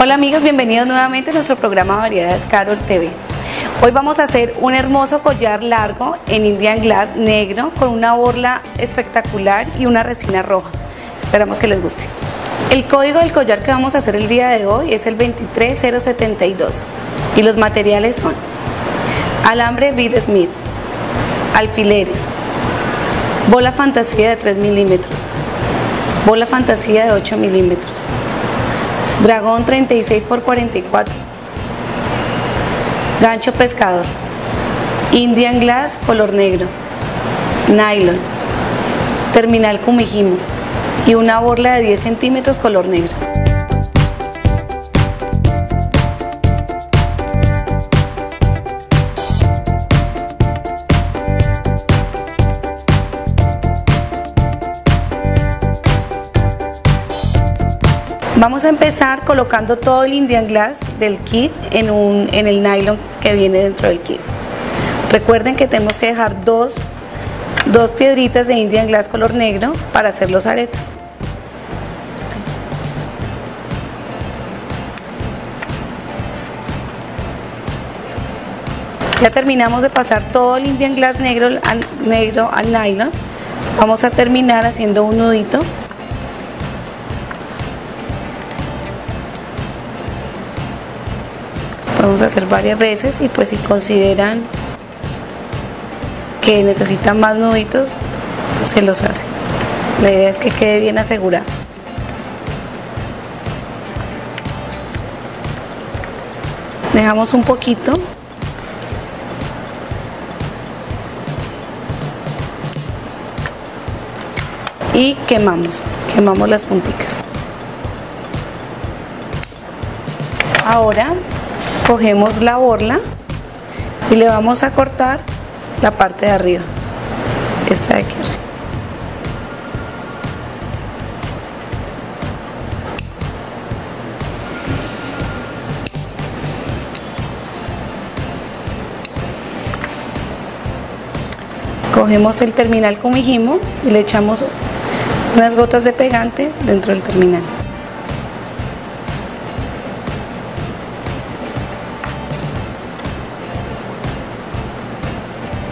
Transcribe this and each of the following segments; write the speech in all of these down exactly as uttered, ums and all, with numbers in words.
Hola amigos, bienvenidos nuevamente a nuestro programa Variedades Carol T V. Hoy vamos a hacer un hermoso collar largo en Indian Glass negro con una borla espectacular y una resina roja. Esperamos que les guste. El código del collar que vamos a hacer el día de hoy es el veintitrés mil setenta y dos y los materiales son alambre Bead Smith, alfileres, bola fantasía de tres milímetros, bola fantasía de ocho milímetros, Dragón treinta y seis por cuarenta y cuatro, gancho pescador, Indian Glass color negro, nylon, terminal Kumihimo y una borla de diez centímetros color negro. Vamos a empezar colocando todo el Indian Glass del kit en, un, en el nylon que viene dentro del kit. Recuerden que tenemos que dejar dos, dos piedritas de Indian Glass color negro para hacer los aretes. Ya terminamos de pasar todo el Indian Glass negro al, negro al nylon. Vamos a terminar haciendo un nudito. Podemos hacer varias veces y pues si consideran que necesitan más nuditos, se los hacen. La idea es que quede bien asegurado. Dejamos un poquito. Y quemamos, quemamos las punticas. Ahora cogemos la borla y le vamos a cortar la parte de arriba, esta de aquí arriba. Cogemos el terminal Kumihimo y le echamos unas gotas de pegante dentro del terminal.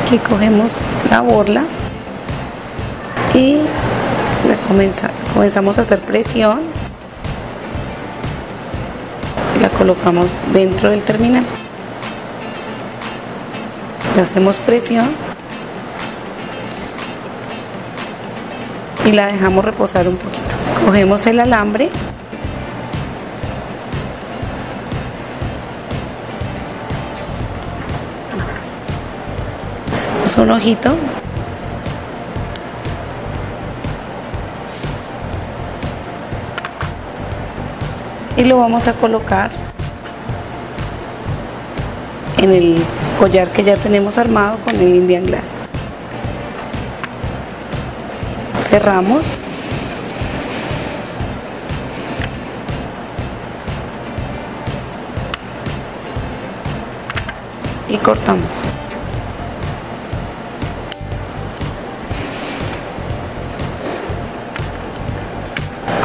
Aquí cogemos la borla y la comenzamos, comenzamos a hacer presión y la colocamos dentro del terminal. Le hacemos presión y la dejamos reposar un poquito. Cogemos el alambre un ojito y lo vamos a colocar en el collar que ya tenemos armado con el Indian Glass. Cerramos y cortamos.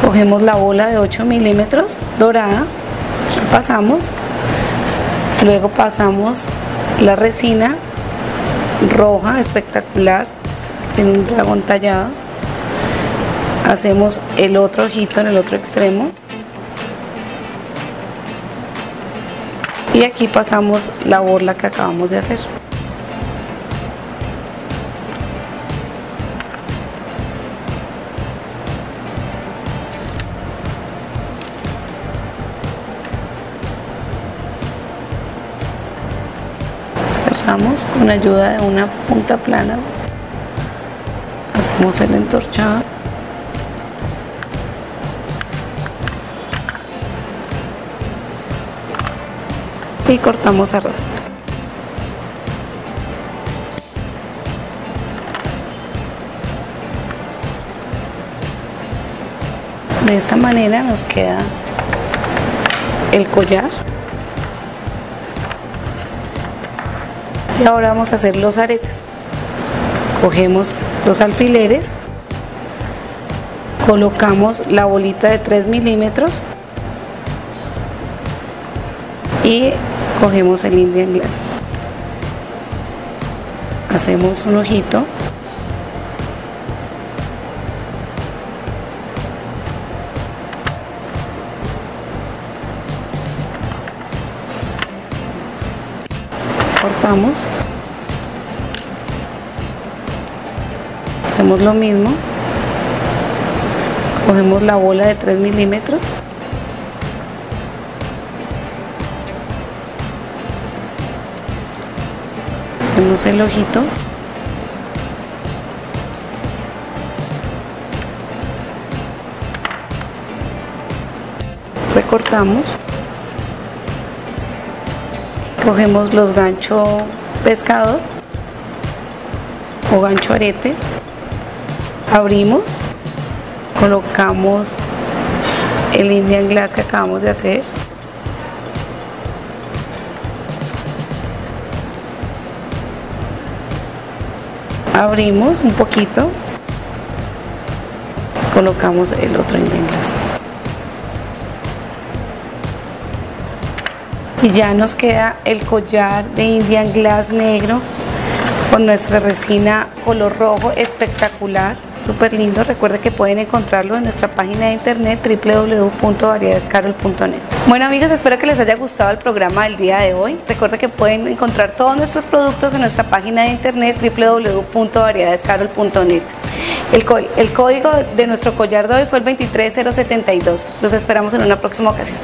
Cogemos la bola de ocho milímetros dorada, la pasamos, luego pasamos la resina roja espectacular, tiene un dragón tallado, hacemos el otro ojito en el otro extremo y aquí pasamos la borla que acabamos de hacer. Cerramos con ayuda de una punta plana, hacemos el entorchado y cortamos a ras. De esta manera nos queda el collar. Y ahora vamos a hacer los aretes. Cogemos los alfileres colocamos la bolita de tres milímetros y cogemos el Indian Glass, hacemos un ojito . Cortamos, hacemos lo mismo, cogemos la bola de tres milímetros . Hacemos el ojito . Recortamos . Cogemos los gancho pescador o gancho arete . Abrimos . Colocamos el Indian Glass que acabamos de hacer . Abrimos un poquito . Colocamos el otro Indian Glass y ya nos queda el collar de Indian Glass negro con nuestra resina color rojo espectacular, súper lindo. Recuerde que pueden encontrarlo en nuestra página de internet doble u doble u doble u punto variedades carol punto net. Bueno amigos, espero que les haya gustado el programa del día de hoy. Recuerde que pueden encontrar todos nuestros productos en nuestra página de internet doble u doble u doble u punto variedades carol punto net. El, el código de nuestro collar de hoy fue el veintitrés mil setenta y dos. Los esperamos en una próxima ocasión.